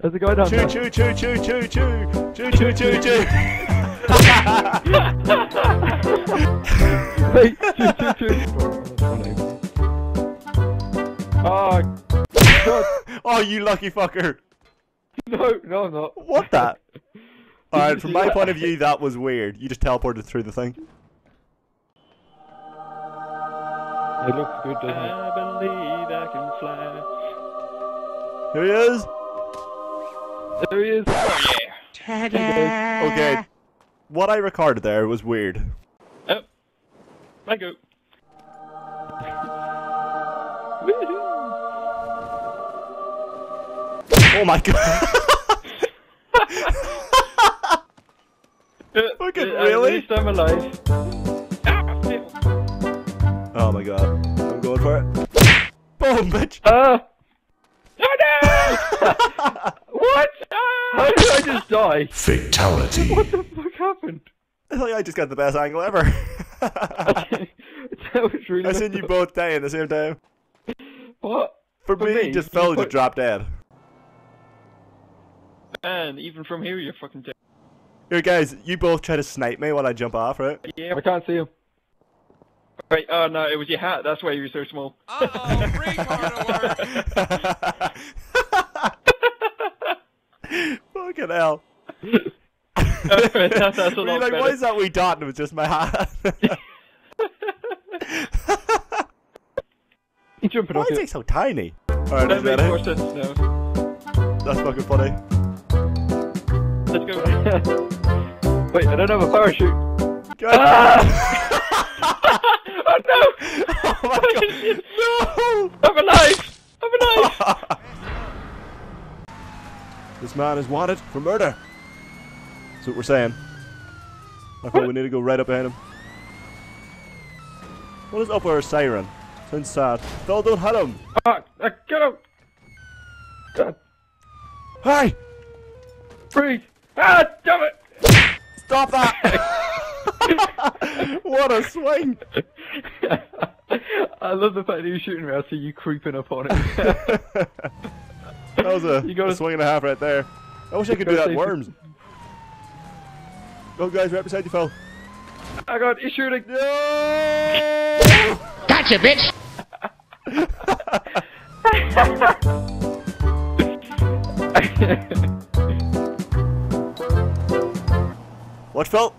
There's a guy down there. Choo choo choo choo choo choo choo choo choo choo. Hey, choo choo choo. Oh God! Oh, you lucky fucker! No, no, I'm not. What that? Alright, from my point of view, that was weird. You just teleported through the thing. It looks good, doesn't it? I believe I can fly. Here he is! There he is! Oh yeah! Ta-da. Okay. What I recorded there was weird. Oh. Thank you. Oh my god! Fucking really? At least I'm alive. Oh my god. I'm going for it. Boom, bitch! Oh no! What? How did I just die? Fatality. What the fuck happened? I think I just got the best angle ever. That was really. I seen you both die at the same time. What? For me, just fell to drop dead. Man, even from here you're fucking dead. Here guys, you both try to snipe me while I jump off, right? Yeah, I can't see him. Wait, oh no, it was your hat, that's why you were so small. Uh-oh, retard alert! Fucking hell. that's a lot like, why is that we dot and it was just my hat? You're jumping off. Why is it so tiny? Alright, that makes more sense now. That's fucking funny. Let's go. Wait, I don't have a parachute. Ah! Oh no! Oh my god! No! I'm alive! I'm alive! This man is wanted for murder. That's what we're saying. I thought we need to go right up at him. What is up with our siren? Sounds sad. Phil, don't hit him! Get him! God. Hi! Freeze! Ah, damn it! Stop that! What a swing! I love the fact that you were shooting me. I see you creeping up on it. That was a swing and a half right there. I wish I could do that in worms. Go guys, right beside you, Phil. I got he's shooting. No! Gotcha, bitch! What, Phil?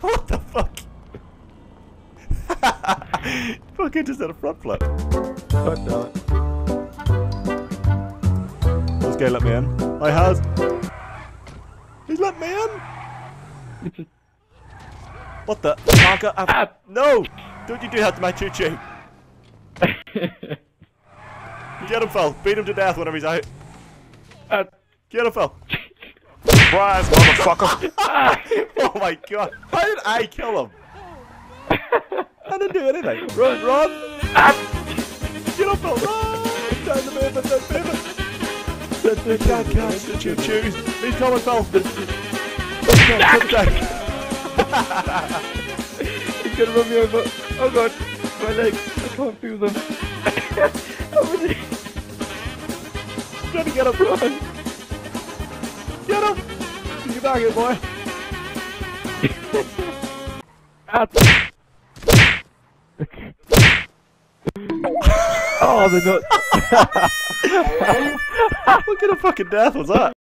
What the fuck? Fucking just had a front flip. God damn it. This guy let me in. I has. He's let me in! What the? No! Don't you do that to my choo-choo. Get him, Phil. Beat him to death whenever he's out. Get him, Phil. Surprise, motherfucker! Oh my god! How did I kill him? I didn't do anything. Run, run! Get up, Phil! Run! Down the pavement, down the pavement! The cat cats, the choo choos! He's coming, Phil! He's gonna run me over! Oh god! My legs! I can't feel them! I'm trying to get up, run! Get him! Get back here, boy! Oh, the nuts! What kind of fucking death was that?